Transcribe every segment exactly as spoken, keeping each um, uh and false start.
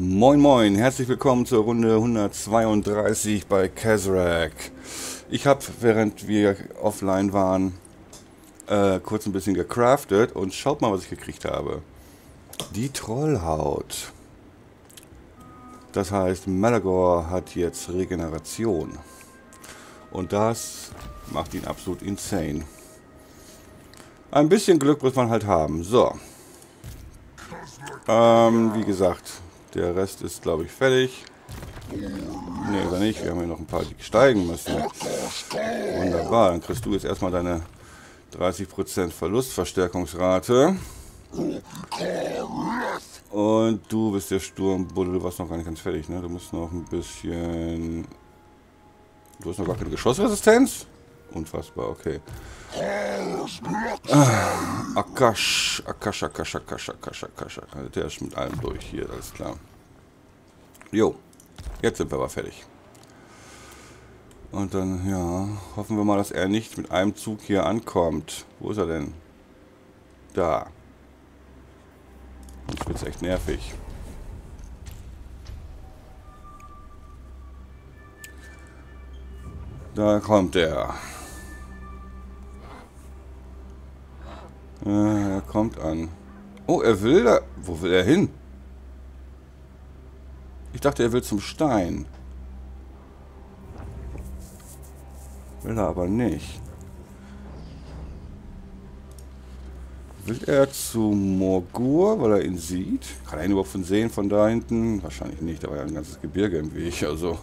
Moin moin, herzlich willkommen zur Runde hundertzweiunddreißig bei Kazrak. Ich habe, während wir offline waren, äh, kurz ein bisschen gecraftet und schaut mal, was ich gekriegt habe. Die Trollhaut. Das heißt, Malagor hat jetzt Regeneration. Und das macht ihn absolut insane. Ein bisschen Glück muss man halt haben. So. Ähm, wie gesagt... Der Rest ist, glaube ich, fertig. Ne, oder nicht. Wir haben hier noch ein paar, die steigen müssen. Wunderbar. Dann kriegst du jetzt erstmal deine dreißig Prozent Verlustverstärkungsrate. Und du bist der Sturmbuddel. Du warst noch gar nicht ganz fertig, ne? Du musst noch ein bisschen... Du hast noch gar keine Geschossresistenz? Unfassbar, okay. Ah, Akash, Akash, Akash, Akash, Akash, Akash. Also der ist mit allem durch hier, alles klar. Jo, jetzt sind wir aber fertig. Und dann, ja, hoffen wir mal, dass er nicht mit einem Zug hier ankommt. Wo ist er denn? Da. Jetzt wird's echt nervig. Da kommt er. Ja, er kommt an. Oh, er will da... Wo will er hin? Ich dachte, er will zum Stein. Will er aber nicht. Will er zu Morghur, weil er ihn sieht? Kann er ihn überhaupt von sehen von da hinten? Wahrscheinlich nicht, da war ja ein ganzes Gebirge im Weg, also...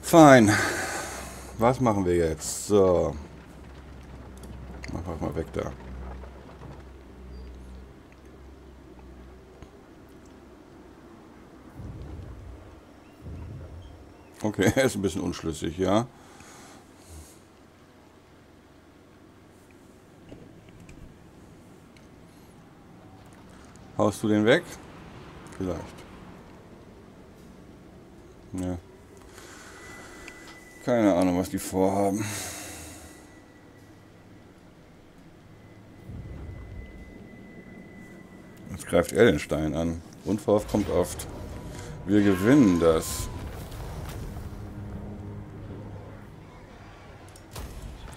Fein. Was machen wir jetzt? So. Mach einfach mal weg da. Okay, er ist ein bisschen unschlüssig, ja. Haust du den weg? Vielleicht. Ja. Keine Ahnung, was die vorhaben. Jetzt greift er den Stein an. Unverhofft kommt oft. Wir gewinnen das.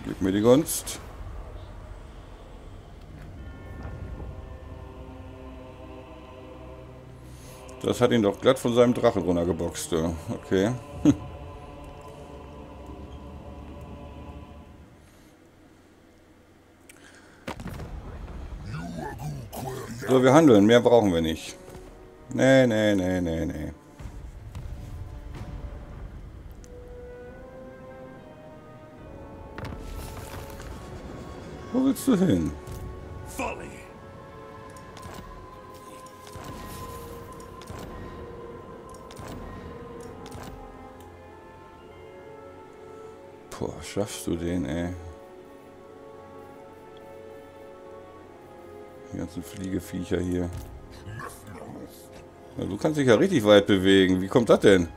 Gib mir die Gunst. Das hat ihn doch glatt von seinem Drachen runtergeboxt. Okay. So, wir handeln. Mehr brauchen wir nicht. Nee, nee, nee, nee, nee. Wo willst du hin? Boah, schaffst du den, ey? Die ganzen Fliegeviecher hier. Ja, du kannst dich ja richtig weit bewegen. Wie kommt das denn?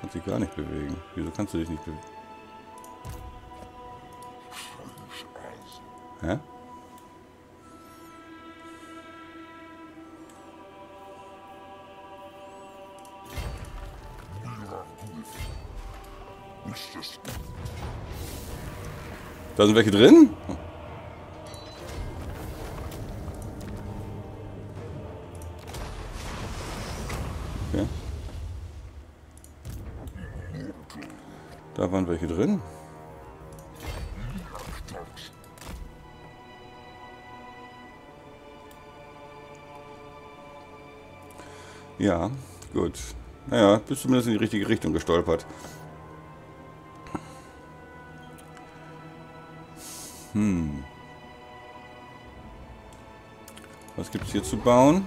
Kannst dich gar nicht bewegen. Wieso kannst du dich nicht bewegen? Hä? Da sind welche drin? Okay. Da waren welche drin. Ja, gut. Naja, bist zumindest in die richtige Richtung gestolpert. Hm. Was gibt es hier zu bauen?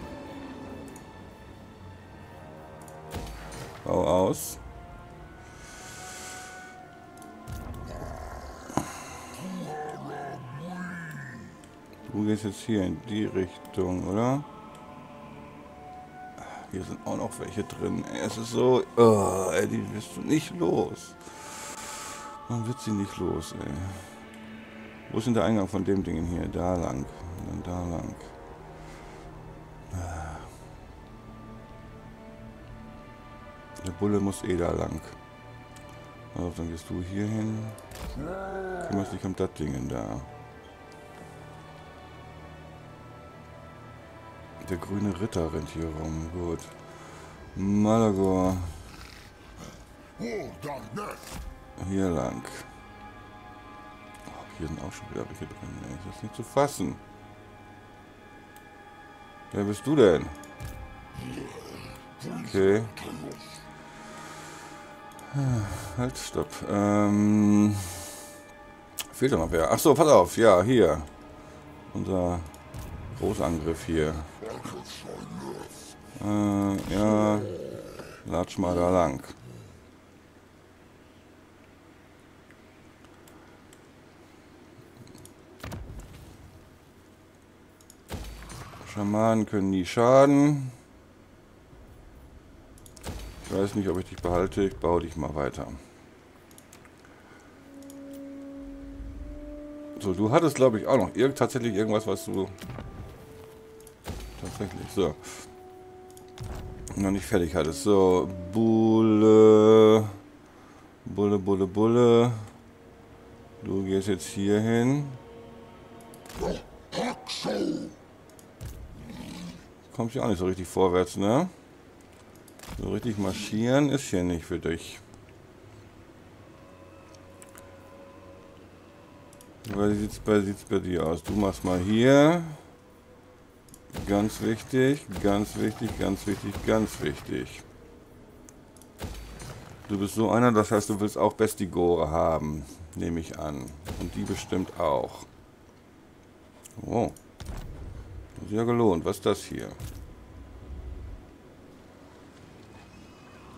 Bau aus. Du gehst jetzt hier in die Richtung, oder? Hier sind auch noch welche drin. Es ist so... Oh, ey, die wirst du nicht los. Man wird sie nicht los, ey. Wo ist denn der Eingang von dem Ding hier? Da lang. Dann da lang. Der Bulle muss eh da lang. Also dann gehst du hier hin. Kümmerst dich um das Ding da. Der grüne Ritter rennt hier rum. Gut. Malagor. Hier lang. Oh, hier sind auch schon wieder welche drin. Ey. Das ist nicht zu fassen. Wer bist du denn? Okay. Halt, stopp. Ähm, fehlt doch noch wer. Achso, pass auf. Ja, hier. Unser Großangriff hier. Äh, ja. Latsch mal da lang. Schamanen können nie schaden. Ich weiß nicht, ob ich dich behalte. Ich baue dich mal weiter. So, du hattest, glaube ich, auch noch irg tatsächlich irgendwas, was du... Tatsächlich, so. Noch nicht fertig hattest. So, Bulle. Bulle, Bulle, Bulle. Du gehst jetzt hier hin. Kommst hier auch nicht so richtig vorwärts, ne? So richtig marschieren ist hier nicht für dich. Wie sieht es bei, bei dir aus? Du machst mal hier. Ganz wichtig, ganz wichtig, ganz wichtig, ganz wichtig. Du bist so einer, das heißt, du willst auch Bestigore haben, nehme ich an. Und die bestimmt auch. Oh. Das ist ja gelohnt. Was ist das hier?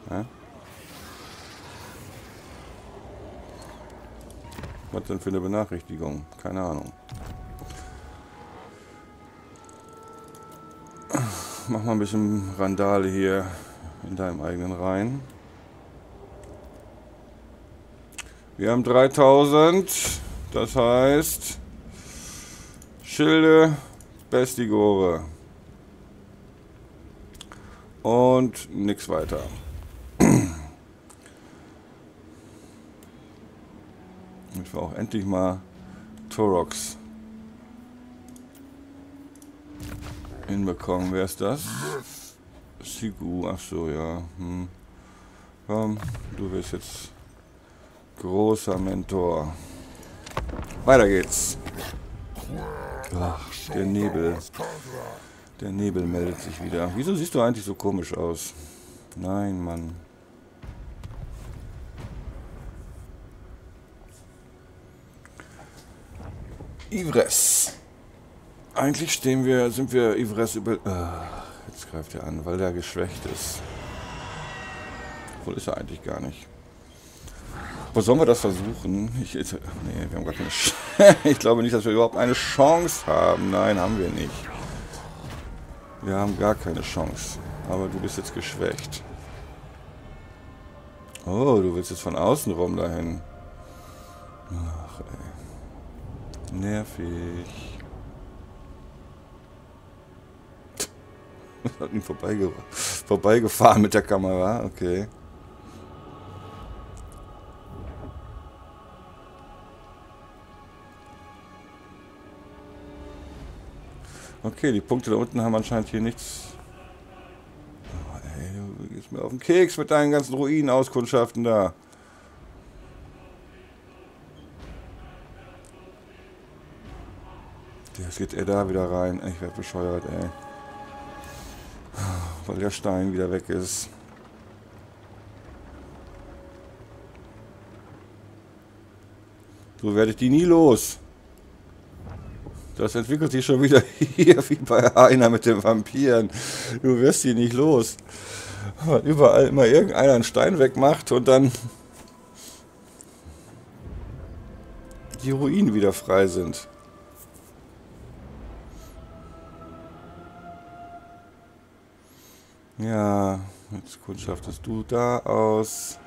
Hä? Was denn für eine Benachrichtigung? Keine Ahnung. Mach mal ein bisschen Randale hier in deinem eigenen Reihen. Wir haben dreitausend. Das heißt... Schilde... Bestigore. Und nix weiter. Ich war auch endlich mal Taurox hinbekommen. Wer ist das? Sigu. Ach so, ja. Hm. Komm, du wirst jetzt großer Mentor. Weiter geht's. Ach, der Nebel. Der Nebel meldet sich wieder. Wieso siehst du eigentlich so komisch aus? Nein, Mann. Ivres. Eigentlich stehen wir, sind wir Ivres über... Ach, jetzt greift er an, weil der geschwächt ist. Obwohl ist er eigentlich gar nicht. Wo sollen wir das versuchen? Ich, ich, nee, wir haben gar keine Sch Ich glaube nicht, dass wir überhaupt eine Chance haben. Nein, haben wir nicht. Wir haben gar keine Chance. Aber du bist jetzt geschwächt. Oh, du willst jetzt von außen rum dahin. Ach, ey. Nervig. Hat ihn vorbeige vorbeigefahren mit der Kamera. Okay. Okay, die Punkte da unten haben anscheinend hier nichts... Oh, ey, du gehst mir auf den Keks mit deinen ganzen Ruinenauskundschaften da. Jetzt geht er da wieder rein. Ich werde bescheuert, ey. Weil der Stein wieder weg ist. So werde ich die nie los. Das entwickelt sich schon wieder hier wie bei einer mit den Vampiren. Du wirst sie nicht los. Weil überall immer irgendeiner einen Stein wegmacht und dann die Ruinen wieder frei sind. Ja, jetzt kundschaftest du da aus.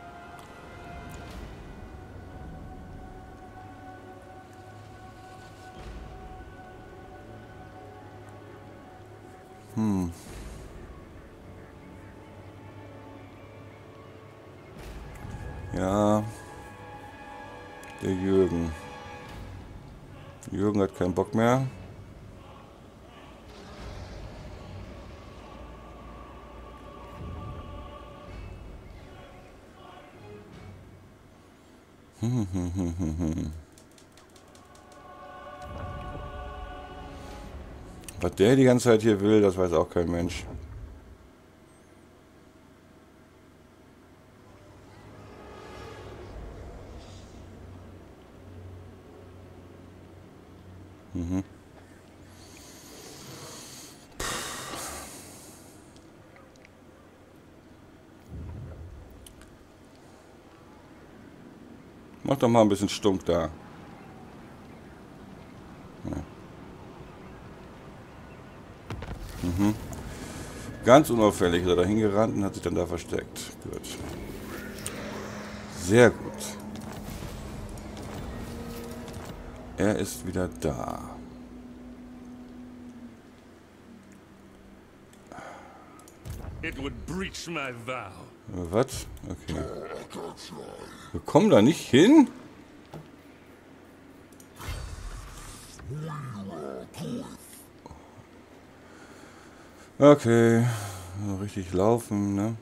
haben. Ja. Der Jürgen. Jürgen hat keinen Bock mehr. Hm, hm, hm, hm, hm. Was der die ganze Zeit hier will, das weiß auch kein Mensch. Mhm. Mach doch mal ein bisschen Stunk da. Mhm. Ganz unauffällig ist er da hingerannt und hat sich dann da versteckt. Gut. Sehr gut. Er ist wieder da. It would breach my vow. Was? Okay. Wir kommen da nicht hin? Okay. Richtig laufen, ne?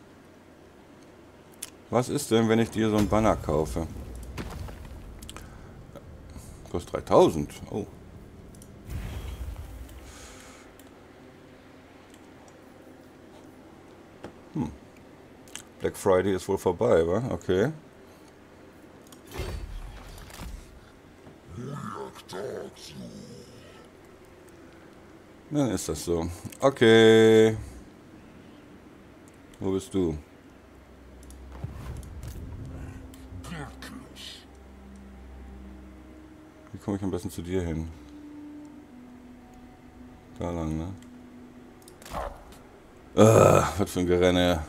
Was ist denn, wenn ich dir so einen Banner kaufe? Kostet dreitausend. Oh. Hm. Black Friday ist wohl vorbei, wa? Okay. Dann ist das so. Okay. Wo bist du? Wie komme ich am besten zu dir hin? Da lang, ne? Ah, was für ein Gerenne.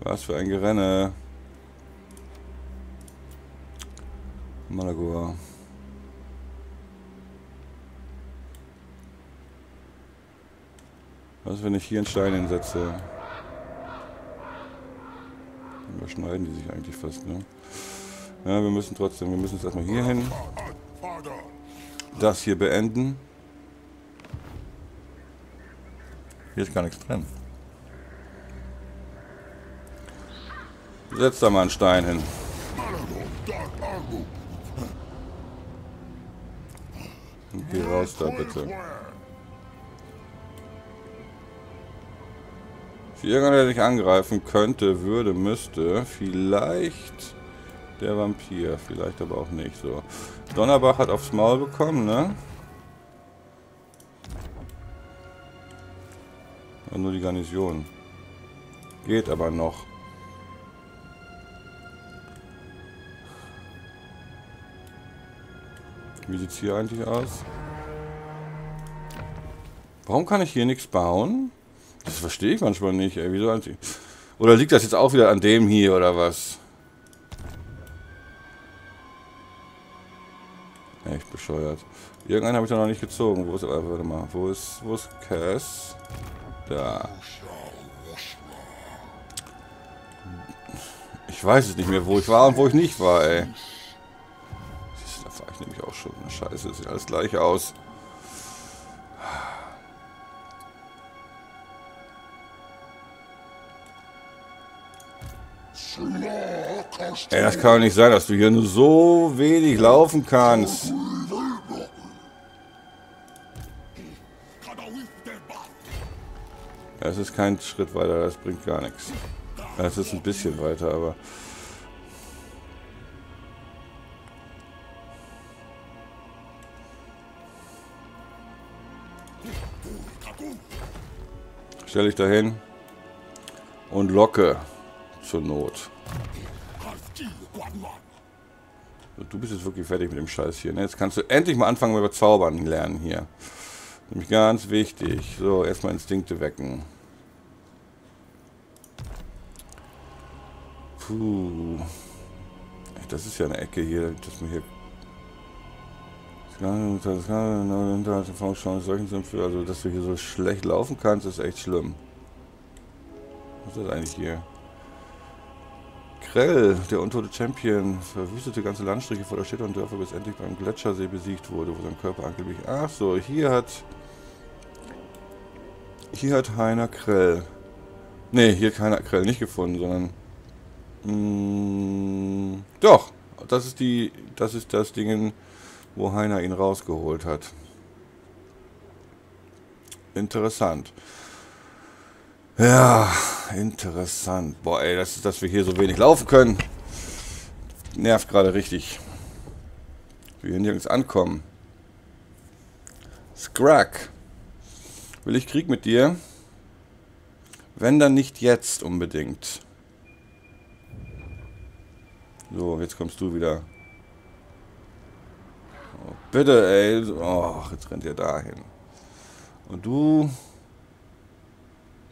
Was für ein Gerenne. Malagor. Was, wenn ich hier einen Stein hinsetze? Überschneiden die sich eigentlich fast, ne? Ja, wir müssen trotzdem, wir müssen jetzt erstmal hier hin. Das hier beenden. Hier ist gar nichts drin. Setz da mal einen Stein hin. Und geh raus da bitte. Für irgendeiner, der dich angreifen könnte, würde, müsste, vielleicht... Der Vampir, vielleicht aber auch nicht so. Donnerbach hat aufs Maul bekommen, ne? Und nur die Garnison. Geht aber noch. Wie sieht es hier eigentlich aus? Warum kann ich hier nichts bauen? Das verstehe ich manchmal nicht, ey. Wieso eigentlich? Oder liegt das jetzt auch wieder an dem hier, oder was? Echt bescheuert. Irgendeinen habe ich doch noch nicht gezogen. Wo ist, warte mal, wo ist, wo ist Cass? Da. Ich weiß es nicht mehr, wo ich war und wo ich nicht war, ey. Da war ich nämlich auch schon. Scheiße, sieht alles gleich aus. Ey, das kann doch nicht sein, dass du hier nur so wenig laufen kannst. Das ist kein Schritt weiter, das bringt gar nichts. Das ist ein bisschen weiter, aber... Stell dich dahin und locke zur Not. Du bist jetzt wirklich fertig mit dem Scheiß hier, ne? Jetzt kannst du endlich mal anfangen mit Zaubern lernen hier. Nämlich ganz wichtig. So, erstmal Instinkte wecken. Puh. Das ist ja eine Ecke hier, dass man hier... Also, dass du hier so schlecht laufen kannst, ist echt schlimm. Was ist das eigentlich hier? Krell, der untote Champion, verwüstete ganze Landstriche voller Städte und Dörfer, bis endlich beim Gletschersee besiegt wurde, wo sein Körper angeblich... Ach so, hier hat... Hier hat Heiner Krell... Ne, hier hat Heiner Krell nicht gefunden, sondern... Mh, doch, das ist die... Das ist das Ding, wo Heiner ihn rausgeholt hat. Interessant. Ja, interessant. Boah, ey, das ist, dass wir hier so wenig laufen können. Nervt gerade richtig. Wir hier nirgends ankommen. Skrak. Will ich Krieg mit dir? Wenn, dann nicht jetzt unbedingt. So, jetzt kommst du wieder. Oh, bitte, ey. Oh, jetzt rennt ihr dahin. Und du...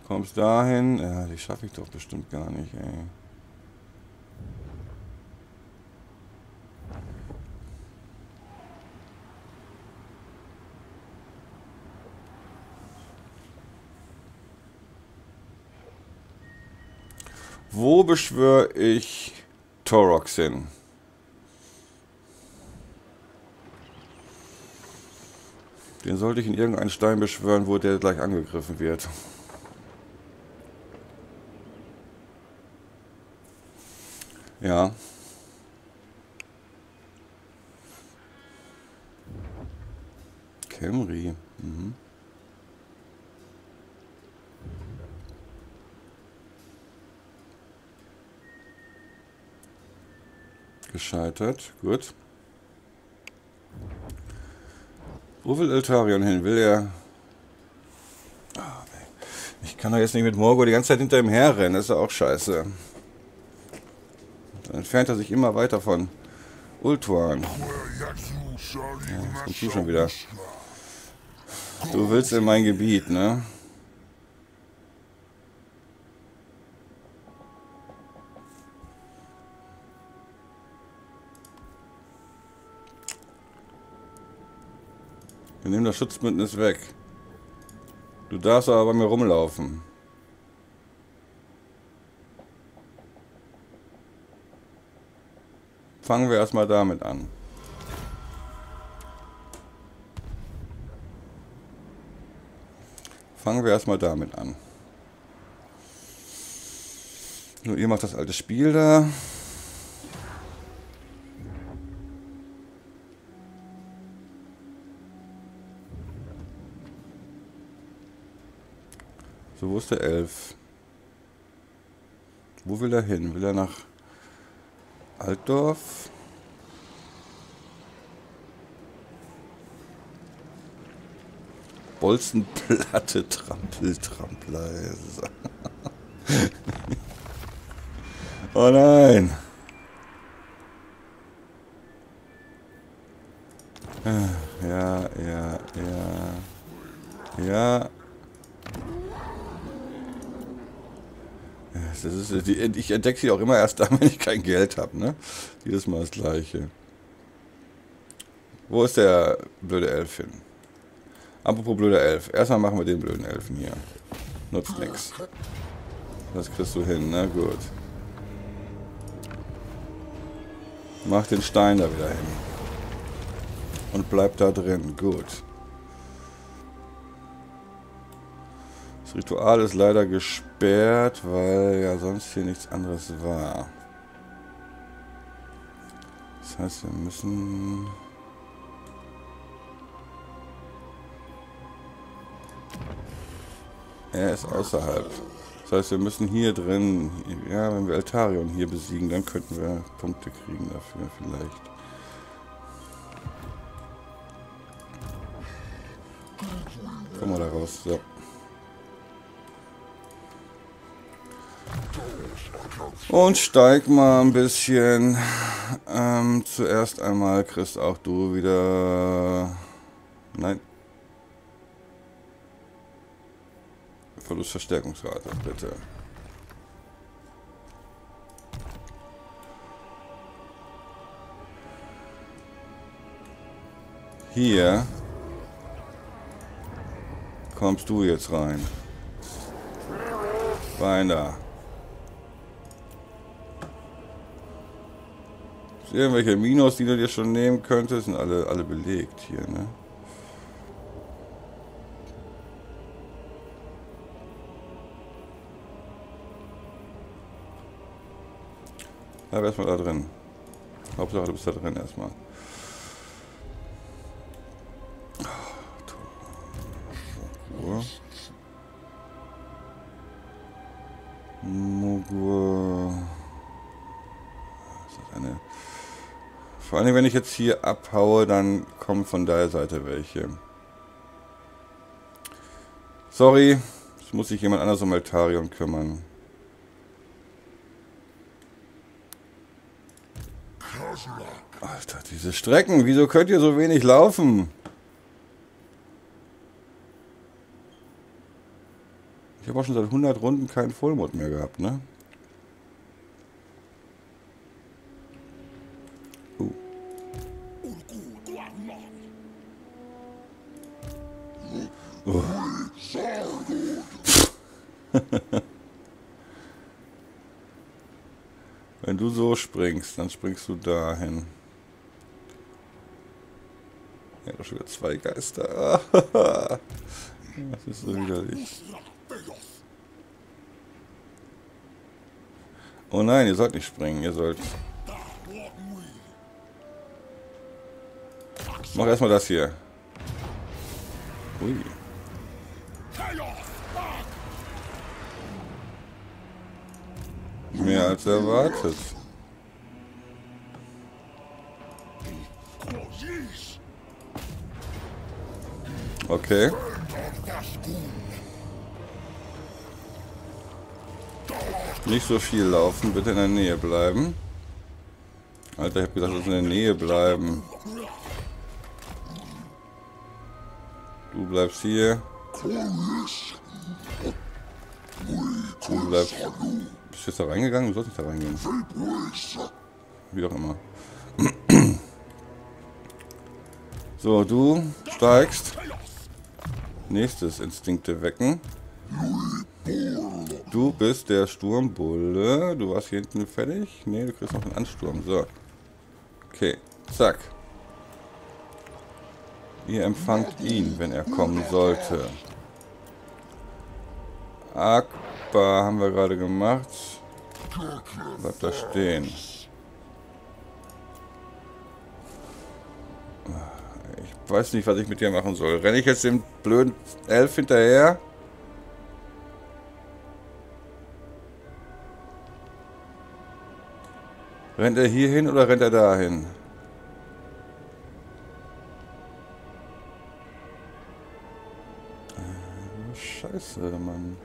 kommst dahin. Ja, die schaffe ich doch bestimmt gar nicht, ey. Wo beschwöre ich Taurox hin? Den sollte ich in irgendeinen Stein beschwören, wo der gleich angegriffen wird. Ja. Camry. Mhm. Gescheitert. Gut. Wo will Eltharion hin? Will er... Oh, ich kann doch jetzt nicht mit Morghur die ganze Zeit hinter ihm herrennen. Das ist ja auch scheiße. Dann entfernt er sich immer weiter von Ultuan. Ja, jetzt kommst du schon wieder. Du willst in mein Gebiet, ne? Wir nehmen das Schutzbündnis weg. Du darfst aber bei mir rumlaufen. Fangen wir erstmal damit an. Fangen wir erstmal damit an. So, ihr macht das alte Spiel da. So, wo ist der Elf? Wo will er hin? Will er nach... Altdorf. Bolzenplatte, Trampeltrampler. Oh nein. Ja, ja, ja. Ja. Das ist, die, ich entdecke sie auch immer erst dann, wenn ich kein Geld habe, ne? Jedes Mal das Gleiche. Wo ist der blöde Elf hin? Apropos blöder Elf. Erstmal machen wir den blöden Elfen hier. Nutzt nichts. Das kriegst du hin, ne? Gut. Mach den Stein da wieder hin. Und bleib da drin. Gut. Das Ritual ist leider gesperrt, weil ja sonst hier nichts anderes war. Das heißt, wir müssen... Er ist außerhalb. Das heißt, wir müssen hier drin... Ja, wenn wir Eltharion hier besiegen, dann könnten wir Punkte kriegen dafür vielleicht. Komm mal da raus, so. Und steig mal ein bisschen. Ähm, zuerst einmal kriegst auch du wieder... Nein. Verlustverstärkungsrate, bitte. Hier kommst du jetzt rein. Rein da. Ist irgendwelche Minus, die du dir schon nehmen könntest, sind alle, alle belegt hier, ne? Bleib erstmal da drin. Hauptsache du bist da drin erstmal. Morghur. Das ist eine. Vor allem, wenn ich jetzt hier abhaue, dann kommen von der Seite welche. Sorry, es muss sich jemand anders um Eltharion kümmern. Alter, diese Strecken, wieso könnt ihr so wenig laufen? Ich habe auch schon seit hundert Runden keinen Vollmond mehr gehabt, ne? Uh. Oh. Wenn du so springst, dann springst du dahin. Ja, doch schon wieder zwei Geister. Das ist so widerlich. Oh nein, ihr sollt nicht springen, ihr sollt... Mach erstmal das hier. Ui. Mehr als erwartet. Okay. Nicht so viel laufen, bitte in der Nähe bleiben. Alter, ich hab gesagt, dass wir in der Nähe bleiben. Du bleibst hier. Du bleibst... Bist du jetzt da reingegangen? Du sollst nicht da reingehen. Wie auch immer. So, du steigst. Nächstes Instinkte wecken. Du bist der Sturmbulle. Du warst hier hinten fertig. Ne, du kriegst noch einen Ansturm. So. Okay. Zack. Ihr empfangt ihn, wenn er kommen sollte. Akbar haben wir gerade gemacht. Bleibt da stehen. Ich weiß nicht, was ich mit dir machen soll. Renne ich jetzt dem blöden Elf hinterher? Rennt er hier hin oder rennt er da hin? Scheiße, Mann.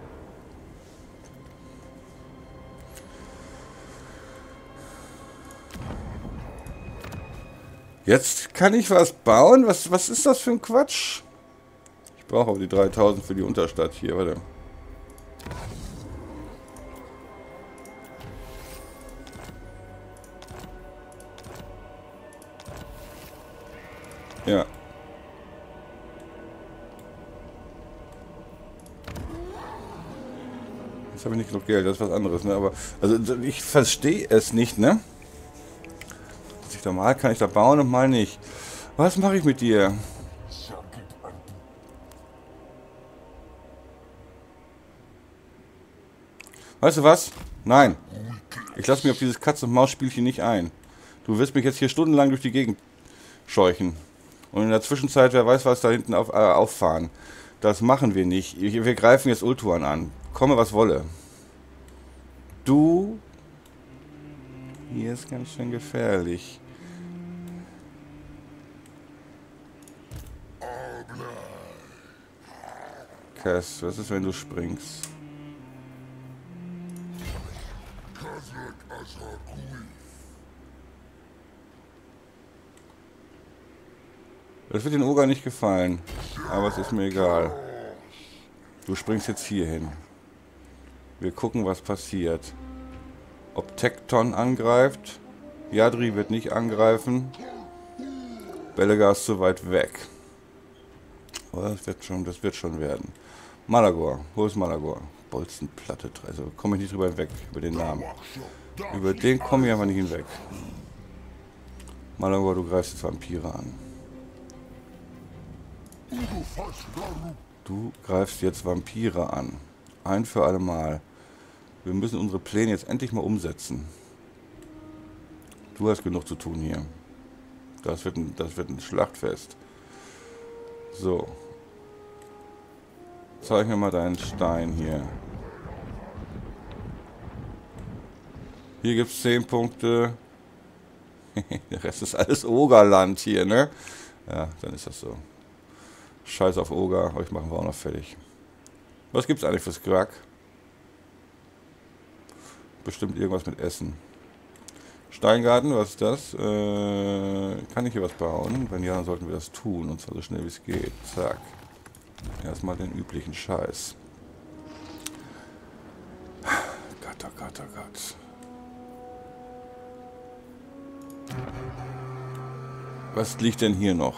Jetzt kann ich was bauen? Was, was ist das für ein Quatsch? Ich brauche aber die dreitausend für die Unterstadt hier, warte. Ja. Jetzt habe ich nicht genug Geld, das ist was anderes, ne? Aber also ich verstehe es nicht, ne? Dass ich da mal kann ich da bauen und mal nicht. Was mache ich mit dir? Weißt du was? Nein. Ich lasse mich auf dieses Katz-und-Maus-Spielchen nicht ein. Du wirst mich jetzt hier stundenlang durch die Gegend scheuchen. Und in der Zwischenzeit, wer weiß, was da hinten auf, äh, auffahren. Das machen wir nicht. Wir greifen jetzt Ultuan an. Komme, was wolle. Du... Hier ist ganz schön gefährlich. Cass, was ist, wenn du springst? Das wird den Ogre nicht gefallen, aber es ist mir egal. Du springst jetzt hier hin. Wir gucken, was passiert. Ob Tekton angreift. Jadri wird nicht angreifen. Belegar ist zu weit weg. Oh, das wird schon, das wird schon werden. Malagor, wo ist Malagor? Bolzenplatte, also komme ich nicht drüber hinweg, über den Namen. Über den komme ich einfach nicht hinweg. Malagor, du greifst jetzt Vampire an. Du greifst jetzt Vampire an. Ein für alle Mal. Wir müssen unsere Pläne jetzt endlich mal umsetzen. Du hast genug zu tun hier. Das wird ein, das wird ein Schlachtfest. So. Zeig mir mal deinen Stein hier. Hier gibt es zehn Punkte. Der Rest ist alles Ogerland hier, ne? Ja, dann ist das so. Scheiß auf Oger, euch machen wir auch noch fertig. Was gibt's eigentlich fürs Quark? Bestimmt irgendwas mit Essen. Steingarten, was ist das? Äh, kann ich hier was bauen? Wenn ja, dann sollten wir das tun. Und zwar so schnell wie es geht. Zack. Erstmal den üblichen Scheiß. Gott, oh Gott, oh Gott. Was liegt denn hier noch?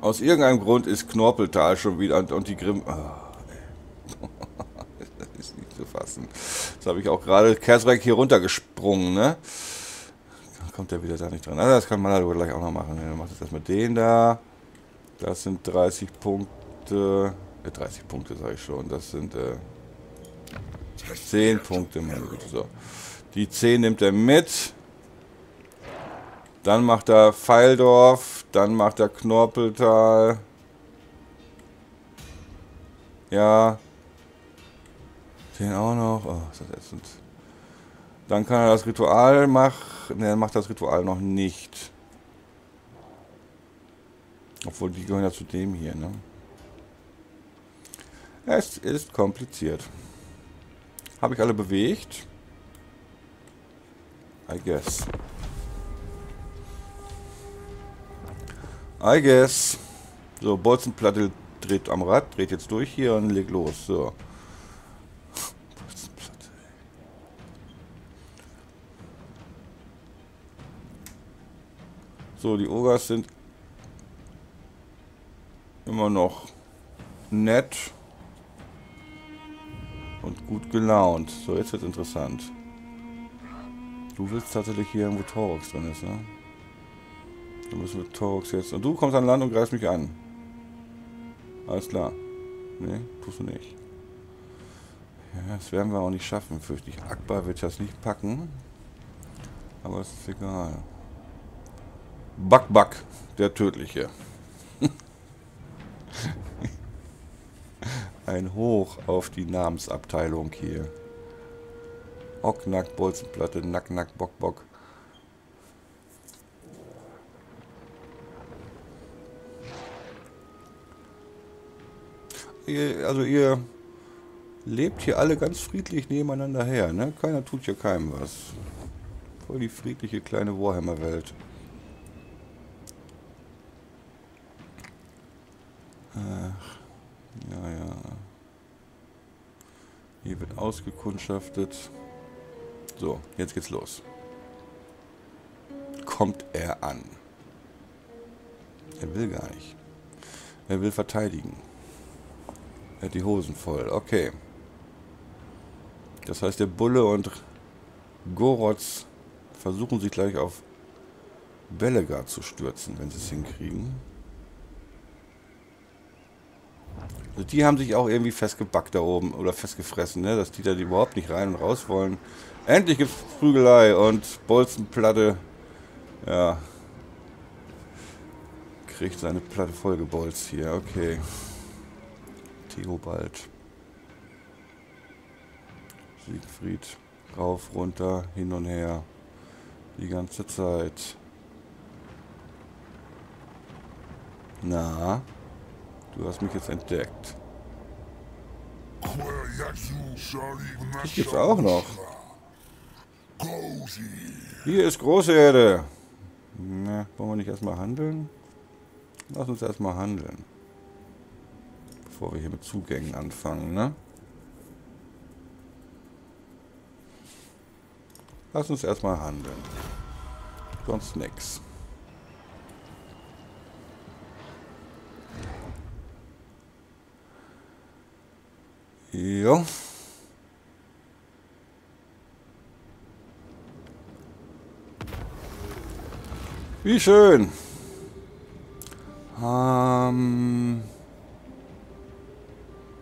Aus irgendeinem Grund ist Knorpeltal schon wieder und die Grimm... Oh, das ist nicht zu fassen. Das habe ich auch gerade Kazrak hier runtergesprungen, ne? Dann kommt der wieder da nicht dran. Also das kann man halt gleich auch noch machen. Dann macht das erstmal den da. Das sind dreißig Punkte. Äh, dreißig Punkte sage ich schon. Das sind äh, zehn Punkte. Meine Güte. So. Die zehn nimmt er mit. Dann macht er Feildorf, dann macht er Knorpeltal. Ja. Den auch noch. Oh, ist das ätzend. Dann kann er das Ritual machen. Ne, er macht das Ritual noch nicht. Obwohl, die gehören ja zu dem hier, ne? Es ist kompliziert. Habe ich alle bewegt? I guess. I guess. So, Bolzenplatte dreht am Rad, dreht jetzt durch hier und legt los. So. Bolzenplatte. So, die Ogers sind immer noch nett und gut gelaunt. So, jetzt wird's interessant. Du willst tatsächlich hier irgendwo Taurox drin ist, ne? Da müssen wir Taurox jetzt... Und du kommst an Land und greifst mich an. Alles klar. Ne, tust du nicht. Ja, das werden wir auch nicht schaffen, fürchte ich. Akbar wird das nicht packen. Aber es ist egal. Bockbock, der Tödliche. Ein Hoch auf die Namensabteilung hier. Ocknack, Bolzenplatte, Nacknack, Bockbock. Also ihr lebt hier alle ganz friedlich nebeneinander her, ne? Keiner tut hier keinem was. Voll die friedliche kleine Warhammer-Welt. Ach, ja, ja. Hier wird ausgekundschaftet. So, jetzt geht's los. Kommt er an? Er will gar nicht. Er will verteidigen. Er hat die Hosen voll. Okay. Das heißt, der Bulle und Gorotz versuchen sich gleich auf Belegar zu stürzen, wenn sie es hinkriegen. Also die haben sich auch irgendwie festgebackt da oben oder festgefressen, ne? Dass die da überhaupt nicht rein und raus wollen. Endlich gibt's Prügelei und Bolzenplatte. Ja. Kriegt seine Platte vollgebolzt hier. Okay. Theobald. Siegfried. Rauf, runter, hin und her. Die ganze Zeit. Na? Du hast mich jetzt entdeckt. Das gibt's auch noch. Hier ist Großerde. Na, wollen wir nicht erstmal handeln? Lass uns erstmal handeln. Bevor wir hier mit Zugängen anfangen, ne? Lass uns erstmal handeln. Sonst nix. Jo. Wie schön. Ähm...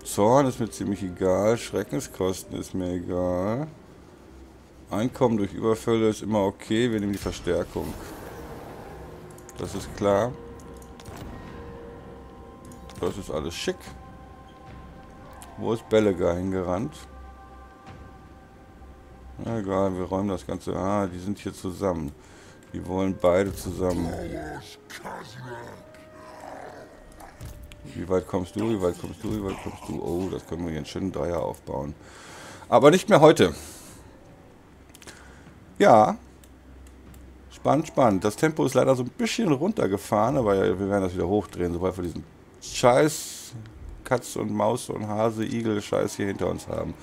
Zorn ist mir ziemlich egal. Schreckenskosten ist mir egal. Einkommen durch Überfälle ist immer okay. Wir nehmen die Verstärkung. Das ist klar. Das ist alles schick. Wo ist Belegar hingerannt? Na egal, wir räumen das Ganze. Ah, die sind hier zusammen. Die wollen beide zusammen. Wie weit kommst du? Wie weit kommst du? Wie weit kommst du? Oh, das können wir hier einen schönen Dreier aufbauen. Aber nicht mehr heute. Ja. Spannend, spannend. Das Tempo ist leider so ein bisschen runtergefahren, aber wir werden das wieder hochdrehen, sobald wir diesen Scheiß Katz und Maus und Hase, Igel, Scheiß hier hinter uns haben.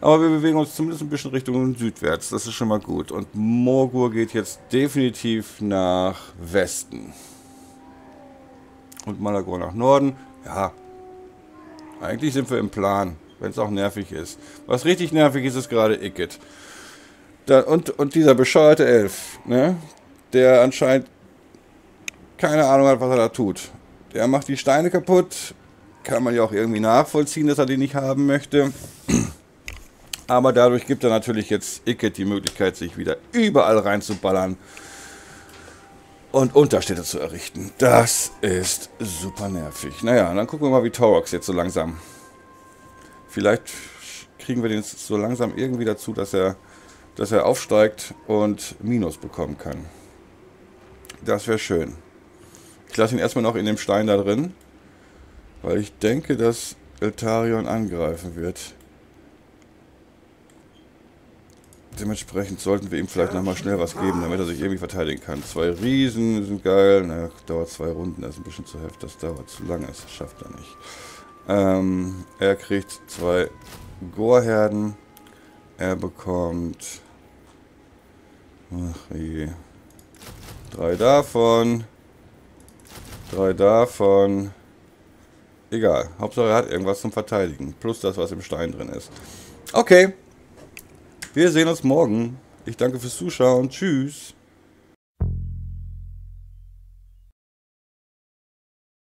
Aber wir bewegen uns zumindest ein bisschen Richtung südwärts. Das ist schon mal gut. Und Morghur geht jetzt definitiv nach Westen. Und Malagor nach Norden. Ja, eigentlich sind wir im Plan, wenn es auch nervig ist. Was richtig nervig ist, ist gerade Ikit. Da, und, und dieser bescheuerte Elf, ne? Der anscheinend keine Ahnung hat, was er da tut. Der macht die Steine kaputt. Kann man ja auch irgendwie nachvollziehen, dass er die nicht haben möchte. Aber dadurch gibt er natürlich jetzt Ikit die Möglichkeit, sich wieder überall reinzuballern. Und Unterstädte zu errichten. Das ist super nervig. Naja, dann gucken wir mal, wie Taurox jetzt so langsam. Vielleicht kriegen wir den so langsam irgendwie dazu, dass er, dass er aufsteigt und Minus bekommen kann. Das wäre schön. Ich lasse ihn erstmal noch in dem Stein da drin. Weil ich denke, dass Eltharion angreifen wird. Dementsprechend sollten wir ihm vielleicht nochmal schnell was geben, damit er sich irgendwie verteidigen kann. Zwei Riesen sind geil. Na, dauert zwei Runden, das ist ein bisschen zu heftig. Das dauert zu lange, das schafft er nicht. Ähm, er kriegt zwei Gorherden. Er bekommt... Ach je. Drei davon. Drei davon. Egal. Hauptsache er hat irgendwas zum Verteidigen. Plus das, was im Stein drin ist. Okay. Wir sehen uns morgen. Ich danke fürs Zuschauen. Tschüss.